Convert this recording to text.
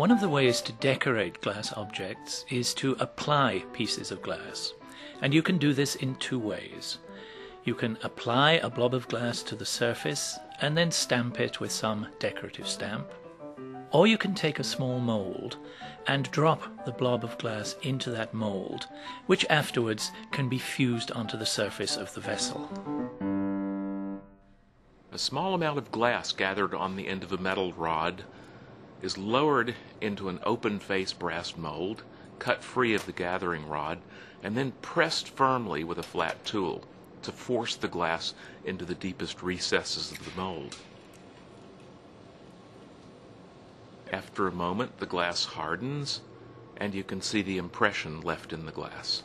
One of the ways to decorate glass objects is to apply pieces of glass, and you can do this in two ways. You can apply a blob of glass to the surface and then stamp it with some decorative stamp, or you can take a small mould and drop the blob of glass into that mould, which afterwards can be fused onto the surface of the vessel. A small amount of glass gathered on the end of a metal rod is lowered into an open-faced brass mold, cut free of the gathering rod, and then pressed firmly with a flat tool to force the glass into the deepest recesses of the mold. After a moment, the glass hardens, and you can see the impression left in the glass.